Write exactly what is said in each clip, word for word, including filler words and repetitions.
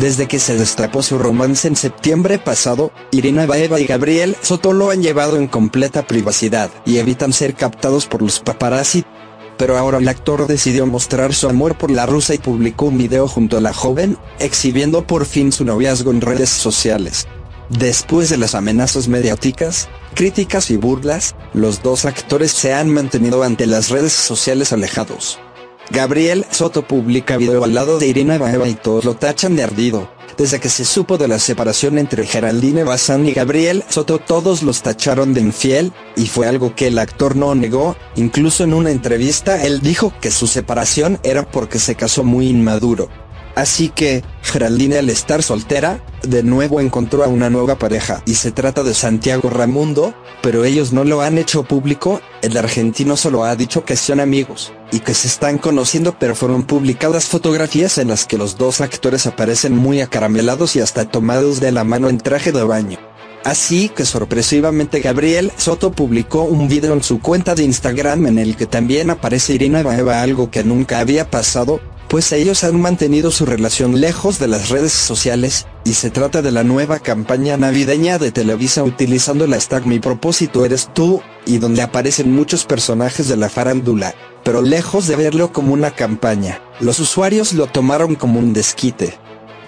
Desde que se destapó su romance en septiembre pasado, Irina Baeva y Gabriel Soto lo han llevado en completa privacidad y evitan ser captados por los paparazzi. Pero ahora el actor decidió mostrar su amor por la rusa y publicó un video junto a la joven, exhibiendo por fin su noviazgo en redes sociales. Después de las amenazas mediáticas, críticas y burlas, los dos actores se han mantenido ante las redes sociales alejados. Gabriel Soto publica video al lado de Irina Baeva y todos lo tachan de ardido. Desde que se supo de la separación entre Geraldine Bazán y Gabriel Soto, todos los tacharon de infiel, y fue algo que el actor no negó. Incluso en una entrevista él dijo que su separación era porque se casó muy inmaduro. Así que, Geraldine, al estar soltera, de nuevo encontró a una nueva pareja, y se trata de Santiago Ramundo, pero ellos no lo han hecho público. El argentino solo ha dicho que son amigos, y que se están conociendo, pero fueron publicadas fotografías en las que los dos actores aparecen muy acaramelados y hasta tomados de la mano en traje de baño. Así que sorpresivamente Gabriel Soto publicó un video en su cuenta de Instagram en el que también aparece Irina Baeva, algo que nunca había pasado, pues ellos han mantenido su relación lejos de las redes sociales, y se trata de la nueva campaña navideña de Televisa utilizando el hashtag Mi Propósito Eres Tú, y donde aparecen muchos personajes de la farándula, pero lejos de verlo como una campaña, los usuarios lo tomaron como un desquite.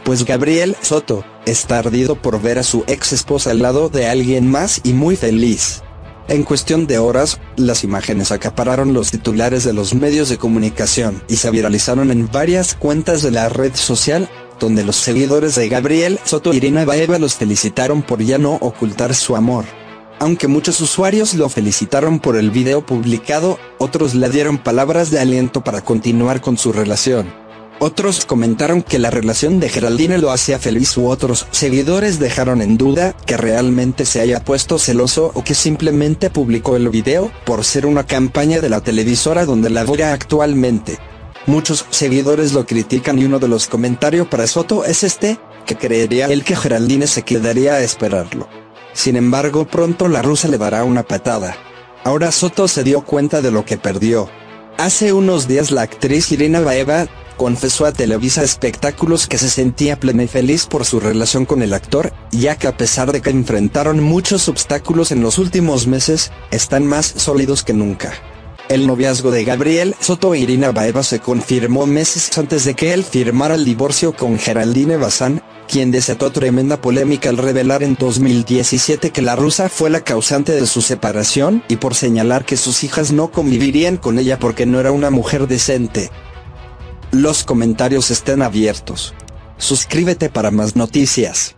Pues Gabriel Soto está ardido por ver a su ex esposa al lado de alguien más y muy feliz. En cuestión de horas, las imágenes acapararon los titulares de los medios de comunicación y se viralizaron en varias cuentas de la red social, donde los seguidores de Gabriel Soto y Irina Baeva los felicitaron por ya no ocultar su amor. Aunque muchos usuarios lo felicitaron por el video publicado, otros le dieron palabras de aliento para continuar con su relación. Otros comentaron que la relación de Geraldine lo hacía feliz, u otros seguidores dejaron en duda que realmente se haya puesto celoso o que simplemente publicó el video por ser una campaña de la televisora donde labora actualmente. Muchos seguidores lo critican y uno de los comentarios para Soto es este, que creería él que Geraldine se quedaría a esperarlo. Sin embargo, pronto la rusa le dará una patada. Ahora Soto se dio cuenta de lo que perdió. Hace unos días la actriz Irina Baeva confesó a Televisa Espectáculos que se sentía plena y feliz por su relación con el actor, ya que a pesar de que enfrentaron muchos obstáculos en los últimos meses, están más sólidos que nunca. El noviazgo de Gabriel Soto e Irina Baeva se confirmó meses antes de que él firmara el divorcio con Geraldine Bazán, quien desató tremenda polémica al revelar en dos mil diecisiete que la rusa fue la causante de su separación y por señalar que sus hijas no convivirían con ella porque no era una mujer decente. Los comentarios están abiertos. Suscríbete para más noticias.